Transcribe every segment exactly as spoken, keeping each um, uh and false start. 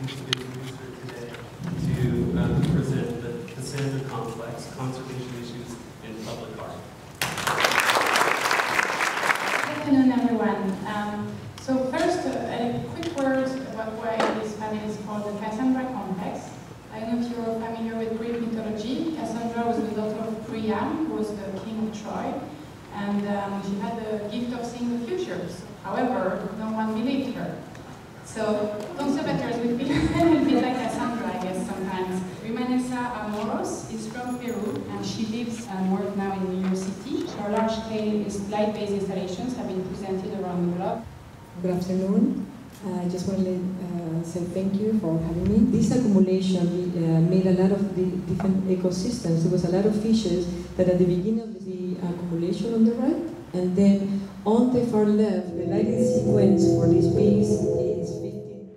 introduced today to um, present the Cassandra Complex, Conservation Issues in Public Art. Good afternoon, everyone. Um, so first, uh, a quick word about why this family is called the Cassandra Complex. I don't know if you're familiar with Greek mythology. Cassandra was the daughter of Priam, who was the king of Troy, and um, she had the gift of seeing the future. However, no one believed her. So, conservators would be a bit like Cassandra, I guess, sometimes. Grimanesa Amoros is from Peru, and she lives and works now in New York City. Her large-scale light-based installations have been presented around the globe. Good afternoon. I just want to uh, say thank you for having me. This accumulation uh, made a lot of the different ecosystems. There was a lot of fishes that at the beginning of the accumulation on the right, and then on the far left, the lighting sequence for this piece is fifteen.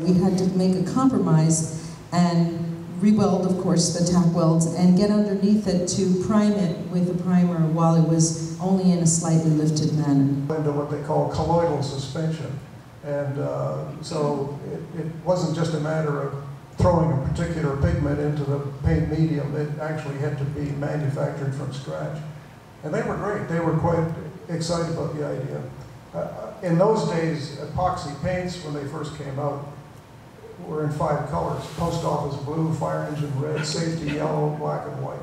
We had to make a compromise and re-weld, of course, the tack welds and get underneath it to prime it with a primer while it was only in a slightly lifted manner. Into what they call colloidal suspension. And uh, so it, it wasn't just a matter of throwing a particular pigment into the paint medium. It actually had to be manufactured from scratch. And they were great. They were quite excited about the idea. Uh, in those days, epoxy paints, when they first came out, were in five colors: post office blue, fire engine red, safety yellow, black and white.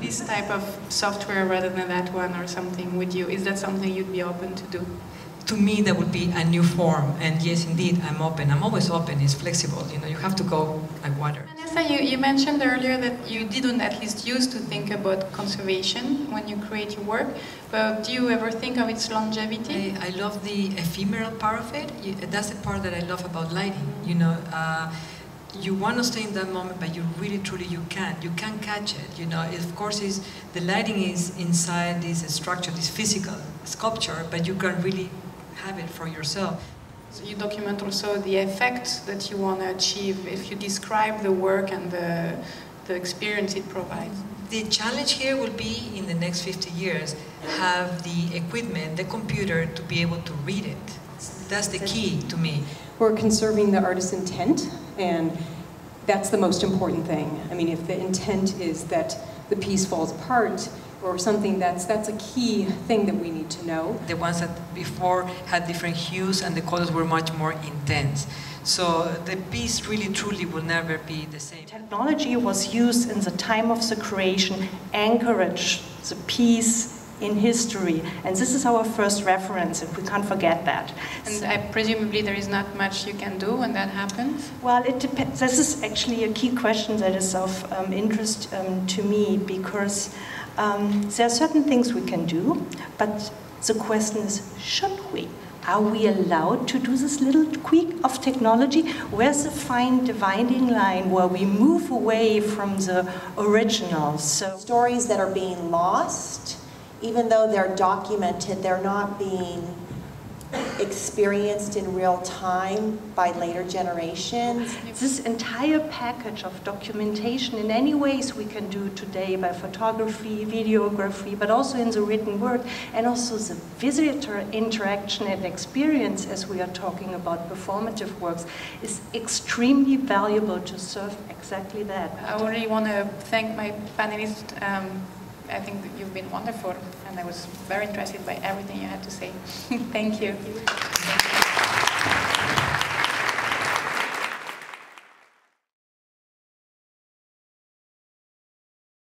This type of software rather than that one or something, would you, is that something you'd be open to do? To me, that would be a new form, and yes, indeed, I'm open. I'm always open. It's flexible. You know, you have to go like water. Vanessa, you, you mentioned earlier that you didn't at least used to think about conservation when you create your work, but do you ever think of its longevity? I, I love the ephemeral part of it. That's the part that I love about lighting. You know, uh, you want to stay in that moment, but you really, truly, you can't. You can't catch it. You know, of course, is the lighting is inside this structure, this physical sculpture, but you can't really have it for yourself. So you document also the effect that you want to achieve if you describe the work and the, the experience it provides. The challenge here will be, in the next fifty years, have the equipment, the computer, to be able to read it. That's the key to me. We're conserving the artist's intent, and that's the most important thing. I mean, if the intent is that the piece falls apart, or something, that's that's a key thing that we need to know. The ones that before had different hues and the colors were much more intense. So the piece really truly will never be the same. Technology was used in the time of the creation, anchorage the piece in history, and this is our first reference, and we can't forget that. And I presumably there is not much you can do when that happens? Well, it depends. This is actually a key question that is of um, interest um, to me, because um, there are certain things we can do, but the question is, should we? Are we allowed to do this little tweak of technology? Where's the fine dividing line where we move away from the original? So stories that are being lost, even though they're documented, they're not being experienced in real time by later generations. This entire package of documentation in any ways we can do today by photography, videography, but also in the written word, and also the visitor interaction and experience, as we are talking about performative works, is extremely valuable to serve exactly that. I really want to thank my panelists. Um, I think that you've been wonderful, and I was very interested by everything you had to say. Thank you. Thank you.